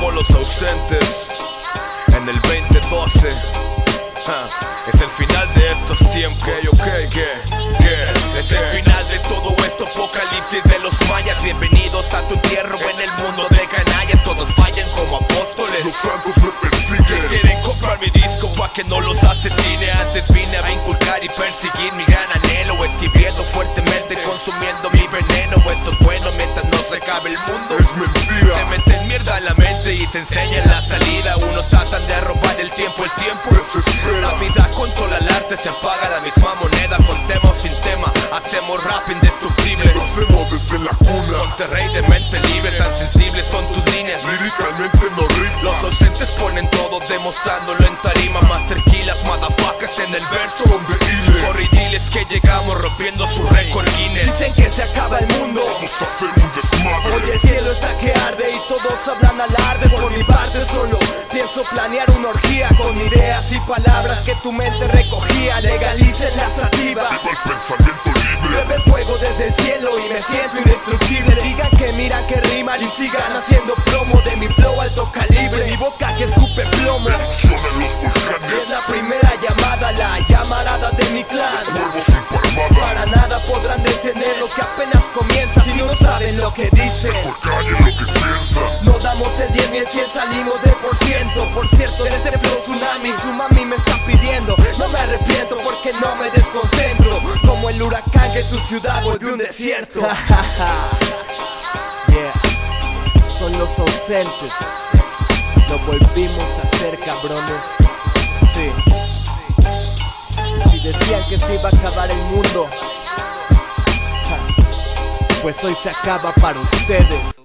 como Los Ausentes en el 2012. Es el final de estos tiempos. Es el final de todo esto, apocalipsis de los mayas. Bienvenidos a tu entierro en el mundo de canallas. Todos fallan como apóstoles, los santos me persiguen. Que quieren comprar mi disco pa' que no los asesine. Antes vine a inculcar y perseguir mi gran anhelo, escribiendo fuertemente, consumiendo mi veneno. Esto es bueno mientras no se acabe el mundo. Es mentira. Te meten mierda en la mente y te enseñan la salida. Unos tratan de robar el tiempo, la vida controla el arte, se paga la misma moneda. Con tema o sin tema, hacemos rap indestructible. Lo hacemos desde la cuna. Monterrey de mente libre, tan sensibles son tus líneas. Líricamente no rifas. Los docentes ponen todo, demostrándolo en tarima. Más tranquilas, motherfuckers en el verso. Son de Iles. Corridiles que llegamos rompiendo su récord Guinness. Dicen que se acaba el mundo. Vamos a hacer un desmadre. Hoy el cielo está que arde y todos hablan alardes. Por mi parte solo pienso planear una orgía con ideas y palabras que tu mente recogía. Legalicen la sativa, viva el pensamiento libre. Bebe fuego desde el cielo y me siento indestructible. Digan que miran, que riman y sigan haciendo promo de mi flow alto calibre. Mi boca que escupe plomo, erupcionan los volcanes. Es la primera llamada, la llamarada de mi clan. Los cuervos sin parvada, para nada podrán detener lo que apenas comienza. Si no saben lo que dicen, mejor callen lo que piensan. No damos el 10 ni el 100, salimos de %. Por cierto, en este flow tsunami, su mami me está pidiendo. No me arrepiento porque no me desconcentro, como el huracán que tu ciudad volvió un desierto. Yeah. Son Los Ausentes. Lo volvimos a hacer, cabrones. Sí. Si decían que se iba a acabar el mundo, pues hoy se acaba para ustedes.